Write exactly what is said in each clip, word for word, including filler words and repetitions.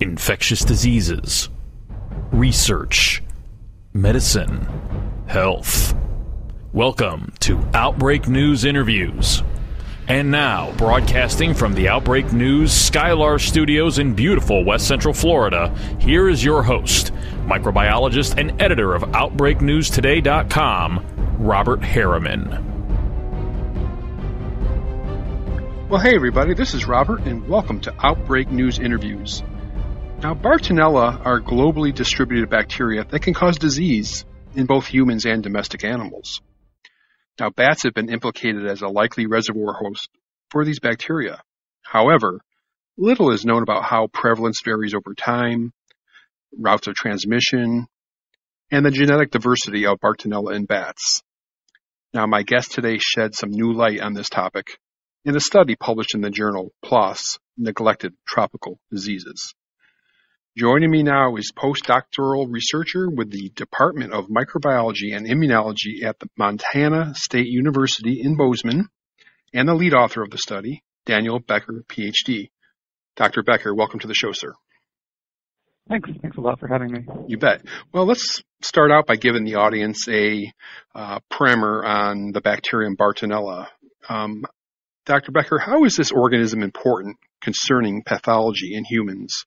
infectious diseases, research, medicine, health. Welcome to Outbreak News Interviews. And now, broadcasting from the Outbreak News Skylar Studios in beautiful West Central Florida, here is your host, microbiologist and editor of Outbreak News Today dot com, Robert Harriman. Well, hey everybody, this is Robert, and welcome to Outbreak News Interviews. Now, Bartonella are globally distributed bacteria that can cause disease in both humans and domestic animals. Now, bats have been implicated as a likely reservoir host for these bacteria. However, little is known about how prevalence varies over time, routes of transmission, and the genetic diversity of Bartonella in bats. Now, my guest today shed some new light on this topic in a study published in the journal PLoS Neglected Tropical Diseases. Joining me now is postdoctoral researcher with the Department of Microbiology and Immunology at the Montana State University in Bozeman and the lead author of the study, Daniel Becker, P H D. Doctor Becker, welcome to the show, sir. Thanks. Thanks a lot for having me. You bet. Well, let's start out by giving the audience a uh, primer on the bacterium Bartonella. Um, Doctor Becker, how is this organism important concerning pathology in humans?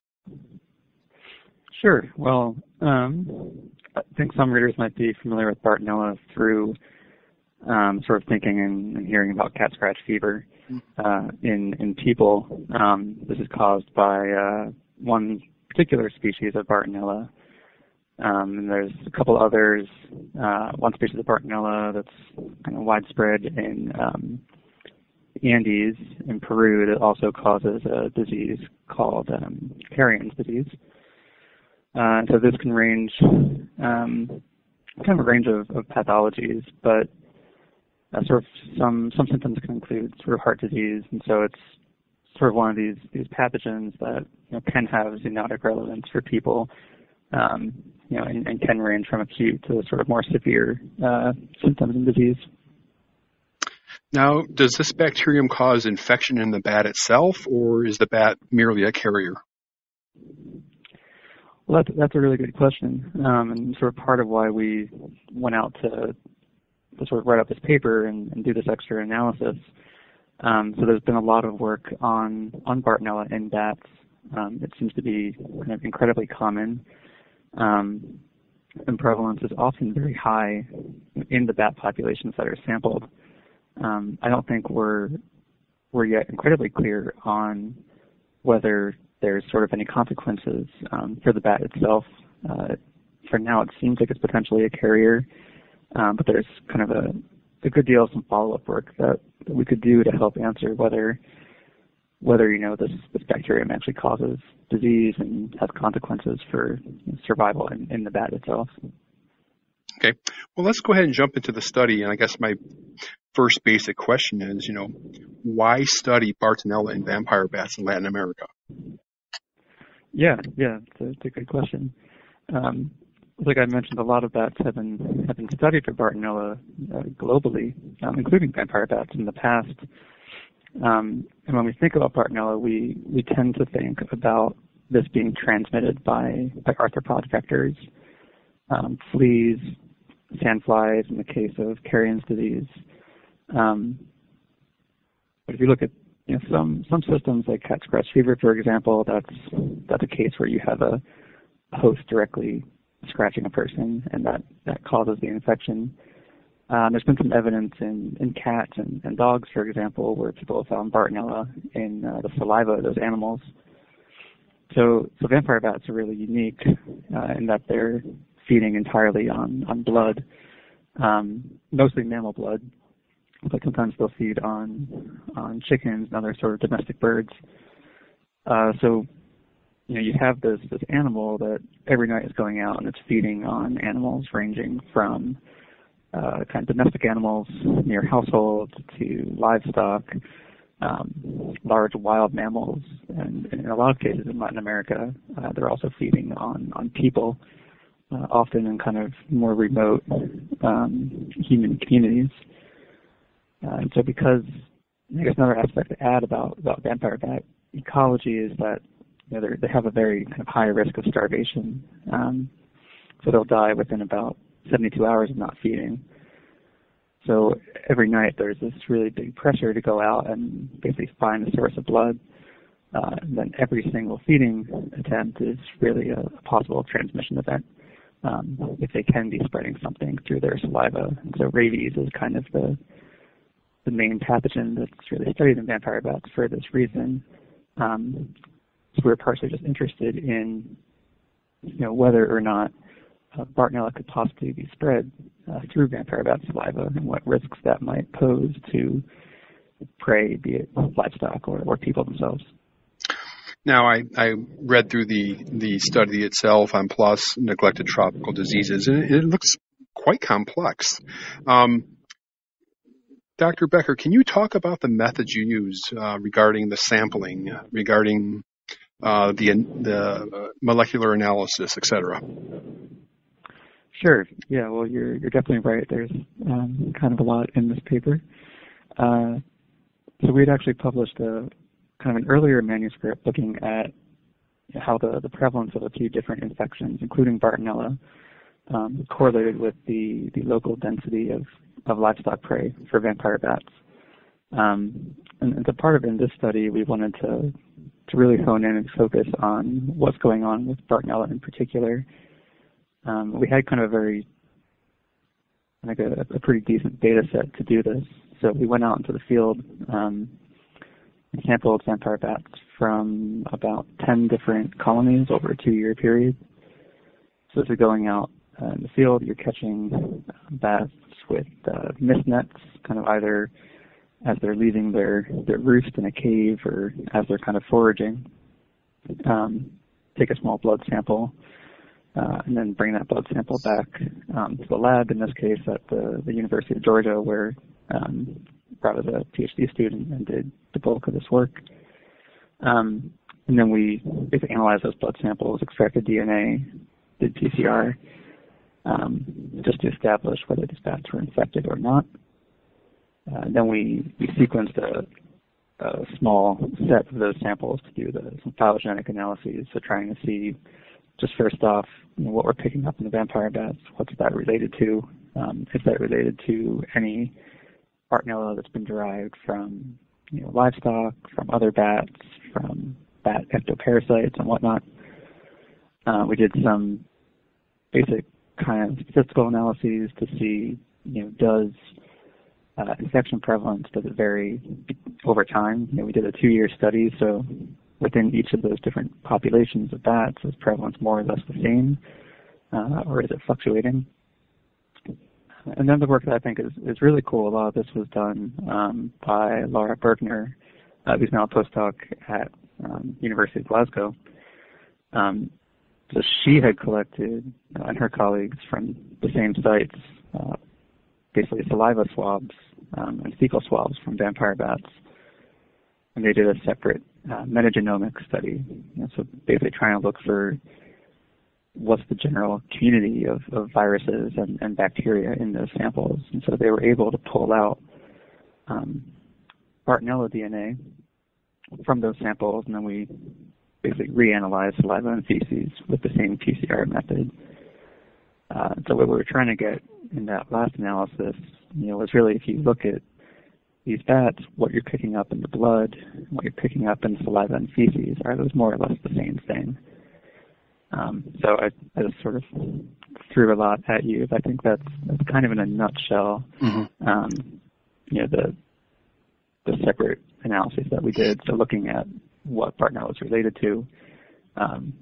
Sure. Well, um, I think some readers might be familiar with Bartonella through um, sort of thinking and, and hearing about cat scratch fever uh, in, in people. Um, this is caused by uh, one particular species of Bartonella. Um, and there's a couple others. Uh, one species of Bartonella that's kind of widespread in um, the Andes in Peru that also causes a disease called um, Carrion's disease. Uh, so this can range, um, kind of a range of, of pathologies, but uh, sort of some, some symptoms can include sort of heart disease, and so it's sort of one of these, these pathogens that, you know, can have zoonotic relevance for people, um, you know, and, and can range from acute to sort of more severe uh, symptoms and disease. Now, does this bacterium cause infection in the bat itself, or is the bat merely a carrier? Well, that's, that's a really good question, um, and sort of part of why we went out to, to sort of write up this paper and, and do this extra analysis. Um, so there's been a lot of work on, on Bartonella in bats. Um, it seems to be kind of incredibly common, um, and prevalence is often very high in the bat populations that are sampled. Um, I don't think we're we're yet incredibly clear on whether there's sort of any consequences um, for the bat itself. Uh, for now, it seems like it's potentially a carrier, um, but there's kind of a, a good deal of some follow-up work that, that we could do to help answer whether, whether you know, this, this bacterium actually causes disease and has consequences for survival in, in the bat itself. Okay. Well, let's go ahead and jump into the study, and I guess my first basic question is, you know, why study Bartonella in vampire bats in Latin America? Yeah, yeah, that's a, a good question. Um, like I mentioned, a lot of bats have been have been studied for Bartonella uh, globally, um, including vampire bats in the past. Um, and when we think about Bartonella, we, we tend to think about this being transmitted by, by arthropod vectors, um, fleas, sandflies, in the case of Carrion's disease. Um, but if you look at You know, some some systems like cat scratch fever, for example, that's that's a case where you have a host directly scratching a person, and that, that causes the infection. Um, there's been some evidence in, in cats and, and dogs, for example, where people have found Bartonella in uh, the saliva of those animals. So so vampire bats are really unique uh, in that they're feeding entirely on on blood, um, mostly mammal blood. But sometimes they'll feed on on chickens and other sort of domestic birds. Uh, so, you know, you have this this animal that every night is going out and it's feeding on animals ranging from uh, kind of domestic animals near households to livestock, um, large wild mammals, and, and in a lot of cases in Latin America, uh, they're also feeding on on people, uh, often in kind of more remote um, human communities. Uh, and so because, I guess another aspect to add about, about vampire bat ecology is that you know, they have a very kind of high risk of starvation. Um, so they'll die within about seventy-two hours of not feeding. So every night there's this really big pressure to go out and basically find a source of blood. Uh, and then every single feeding attempt is really a, a possible transmission event um, if they can be spreading something through their saliva. And so rabies is kind of the the main pathogen that's really studied in vampire bats for this reason. Um, so we're partially just interested in, you know, whether or not uh, Bartonella could possibly be spread uh, through vampire bat saliva and what risks that might pose to prey, be it livestock or, or people themselves. Now, I, I read through the, the study itself on PLoS Neglected Tropical Diseases, and it, it looks quite complex. Um, Doctor Becker, can you talk about the methods you use uh, regarding the sampling, regarding uh, the, the molecular analysis, et cetera? Sure. Yeah, well, you're, you're definitely right. There's um, kind of a lot in this paper. Uh, so we had actually published a kind of an earlier manuscript looking at how the, the prevalence of a few different infections, including Bartonella, um, correlated with the, the local density of, of livestock prey for vampire bats. Um, and, and so part of in this study, we wanted to, to really hone in and focus on what's going on with Bartonella in particular. Um, we had kind of a very, like a, a pretty decent data set to do this. So we went out into the field um, and sampled vampire bats from about ten different colonies over a two-year period. So if you're going out uh, in the field, you're catching bats with uh, mist nets, kind of either as they're leaving their, their roost in a cave or as they're kind of foraging. Um, take a small blood sample uh, and then bring that blood sample back um, to the lab, in this case at the, the University of Georgia, where um, I was a PhD student and did the bulk of this work. Um, and then we basically analyzed those blood samples, extracted D N A, did P C R, um, just to establish whether these bats were infected or not. Uh, and then we, we sequenced a, a small set of those samples to do the, some phylogenetic analyses, so trying to see just first off, you know, what we're picking up in the vampire bats, what's that related to, um, is that related to any Bartonella that's been derived from, you know, livestock, from other bats, from bat ectoparasites and whatnot. Uh, we did some basic kind of statistical analyses to see, you know, does uh, infection prevalence, does it vary over time? You know, we did a two-year study, so within each of those different populations of bats, is prevalence more or less the same, uh, or is it fluctuating? And then the work that I think is, is really cool, a lot of this was done um, by Laura Bergner, uh, who's now a postdoc at um, University of Glasgow. Um, so she had collected, uh, and her colleagues from the same sites, uh, basically saliva swabs um, and fecal swabs from vampire bats. And they did a separate uh, metagenomic study, you know, so basically trying to look for what's the general community of, of viruses and, and bacteria in those samples. And so they were able to pull out um, Bartonella D N A from those samples, and then we basically reanalyzed saliva and feces with the same P C R method. Uh, so what we were trying to get in that last analysis, you know, was really if you look at these bats, what you're picking up in the blood, what you're picking up in saliva and feces, are those more or less the same thing? Um, so I, I just sort of threw a lot at you, but I think that's, that's kind of in a nutshell, mm-hmm. um, you know, the the separate analyses that we did. So looking at what Bartonella is related to, um,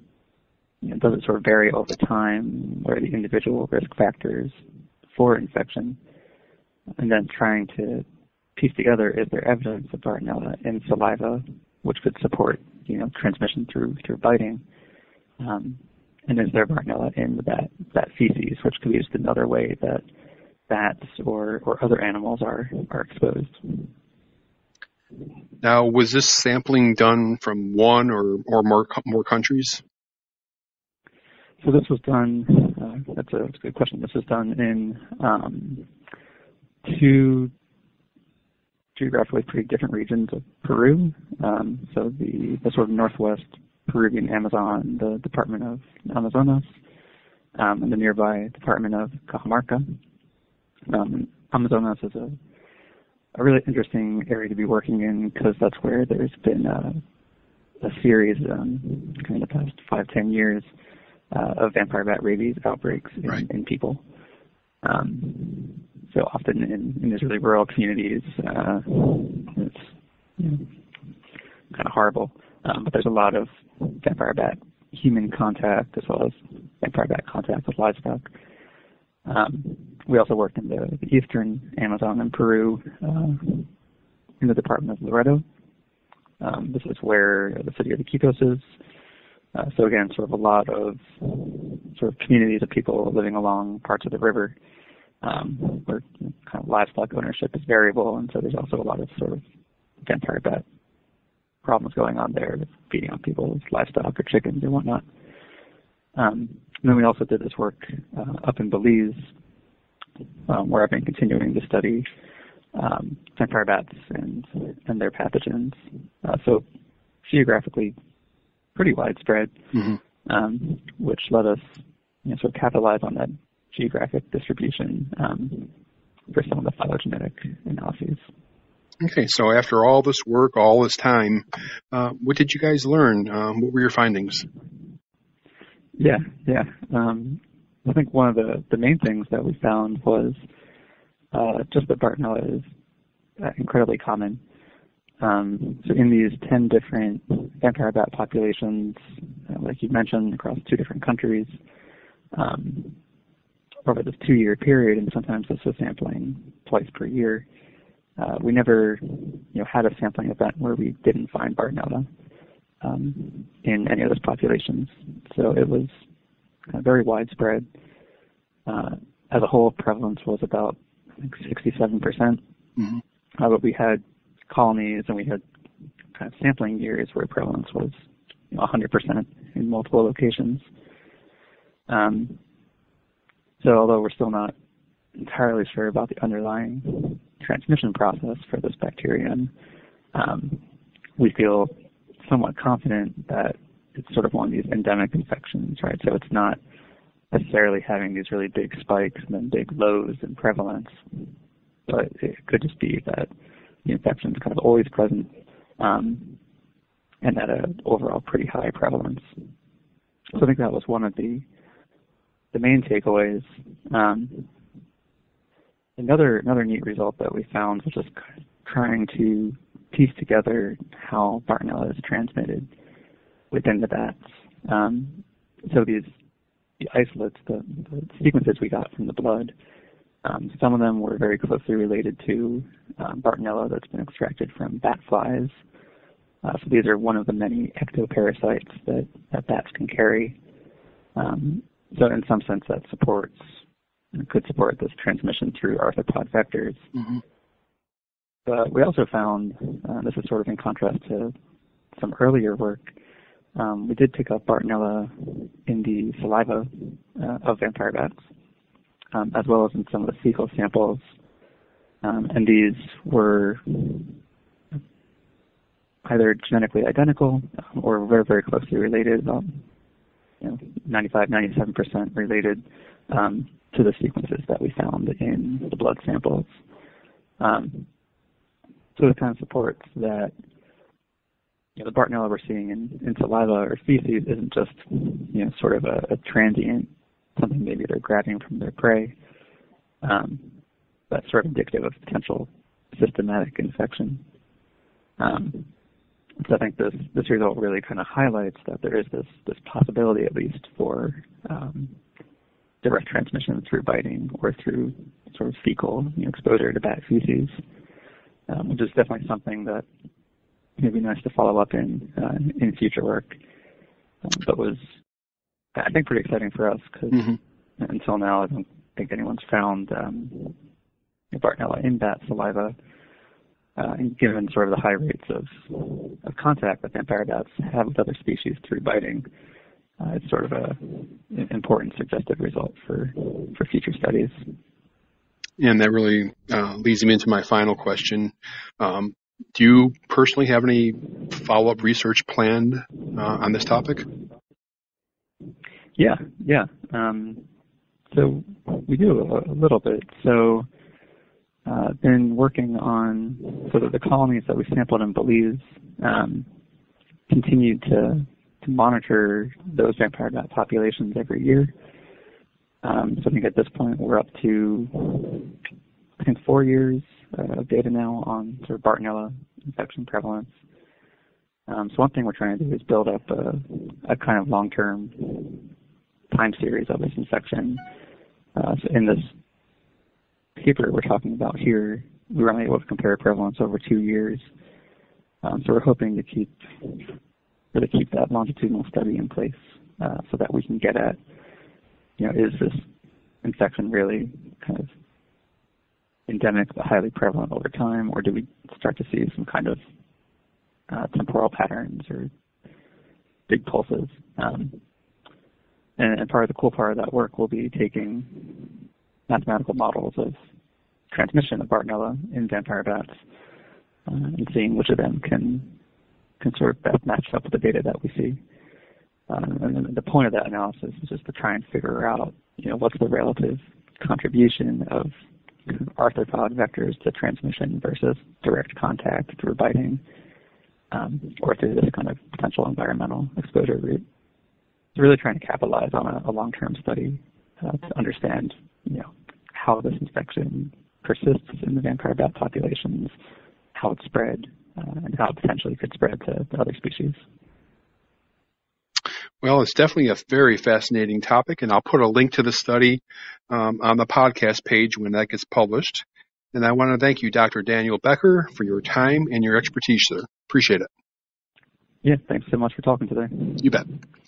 you know, does it sort of vary over time? What are the individual risk factors for infection? And then trying to piece together, is there evidence of Bartonella in saliva, which could support, you know, transmission through through biting? Um, and is there Bartonella in the bat, bat feces, which could be just another way that bats or, or other animals are, are exposed. Now, was this sampling done from one or, or more, more countries? So this was done, uh, that's, a, that's a good question. This was done in um, two geographically pretty different regions of Peru. Um, so the, the sort of northwest Peruvian Amazon, the Department of Amazonas, um, and the nearby Department of Cajamarca. Um, Amazonas is a, a really interesting area to be working in because that's where there's been a, a series um, in the past five, ten years uh, of vampire bat rabies outbreaks in, right. in people. Um, so often in, in these really rural communities, uh, it's you know, kind of horrible. Um, but there's a lot of vampire bat human contact as well as vampire bat contact with livestock. Um, we also worked in the, the eastern Amazon in Peru uh, in the Department of Loreto. Um, this is where the city of Iquitos is. Uh, so again, sort of a lot of sort of communities of people living along parts of the river um, where kind of livestock ownership is variable, and so there's also a lot of sort of vampire bat problems going on there with feeding on people's livestock or chickens or whatnot. Um, and then we also did this work uh, up in Belize, um, where I've been continuing to study um, vampire bats and, and their pathogens. Uh, so geographically pretty widespread, mm-hmm. um, which let us you know, sort of capitalize on that geographic distribution um, for some of the phylogenetic analyses. Okay, so after all this work, all this time, uh, what did you guys learn? Um, what were your findings? Yeah, yeah. Um, I think one of the, the main things that we found was uh, just that Bartonella is uh, incredibly common. Um, so in these ten different vampire bat populations, uh, like you mentioned, across two different countries, um, over this two-year period, and sometimes this was sampling twice per year, Uh, we never, you know, had a sampling event where we didn't find Bartonella um, in any of those populations. So it was uh, very widespread. Uh, as a whole, prevalence was about I think sixty-seven percent. Mm-hmm. Uh, but we had colonies and we had kind of sampling years where prevalence was you know, one hundred percent in multiple locations. Um, so although we're still not entirely sure about the underlying transmission process for this bacterium, um, we feel somewhat confident that it's sort of one of these endemic infections, right? So it's not necessarily having these really big spikes and then big lows in prevalence, but it could just be that the infection is kind of always present um, and at an overall pretty high prevalence. So I think that was one of the, the main takeaways. Um, Another another neat result that we found was just trying to piece together how Bartonella is transmitted within the bats. Um, so these the isolates, the, the sequences we got from the blood, um, some of them were very closely related to um, Bartonella that's been extracted from bat flies. Uh, so these are one of the many ectoparasites that, that bats can carry. Um, so in some sense that supports could support this transmission through arthropod vectors. Mm-hmm. But we also found, uh, this is sort of in contrast to some earlier work, um, we did pick up Bartonella in the saliva uh, of vampire bats, um, as well as in some of the fecal samples. Um, and these were either genetically identical or very, very closely related, um, you know, ninety-five, ninety-seven percent related. Um, to the sequences that we found in the blood samples. Um, so it kind of supports that you know, the Bartonella we're seeing in, in saliva or feces isn't just you know, sort of a, a transient, something maybe they're grabbing from their prey, um, but sort of indicative of potential systematic infection. Um, so I think this, this result really kind of highlights that there is this, this possibility at least for um, direct transmission through biting or through sort of fecal you know, exposure to bat feces, um, which is definitely something that it'd be nice to follow up in uh, in future work. Um, but was, I think, pretty exciting for us because mm-hmm. until now I don't think anyone's found um, Bartonella in bat saliva. Uh, and given sort of the high rates of of contact that vampire bats have with other species through biting, Uh, it's sort of an important suggestive result for, for future studies. And that really uh, leads me into my final question. Um, do you personally have any follow-up research planned uh, on this topic? Yeah, yeah. Um, so we do a, a little bit. So uh, been working on sort of the colonies that we sampled in Belize, um, continue to, to monitor those vampire bat populations every year. Um, so I think at this point we're up to, I think, four years uh, of data now on sort of Bartonella infection prevalence. Um, so one thing we're trying to do is build up a, a kind of long-term time series of this infection. Uh, so in this paper we're talking about here, we were able to compare prevalence over two years. Um, so we're hoping to keep really keep that longitudinal study in place uh, so that we can get at, you know, is this infection really kind of endemic but highly prevalent over time, or do we start to see some kind of Uh, temporal patterns or big pulses? Um, and, and part of the cool part of that work will be taking mathematical models of transmission of Bartonella in vampire bats uh, and seeing which of them can, can sort of best match up with the data that we see. Um, and the point of that analysis is just to try and figure out, you know, what's the relative contribution of arthropod vectors to transmission versus direct contact through biting, Um, or through this kind of potential environmental exposure route. It's really trying to capitalize on a, a long-term study uh, to understand, you know, how this infection persists in the vampire bat populations, how it spread, uh, and how it potentially could spread to, to other species. Well, it's definitely a very fascinating topic, and I'll put a link to the study um, on the podcast page when that gets published. And I want to thank you, Doctor Daniel Becker, for your time and your expertise, sir. Appreciate it. Yeah, thanks so much for talking today. You bet.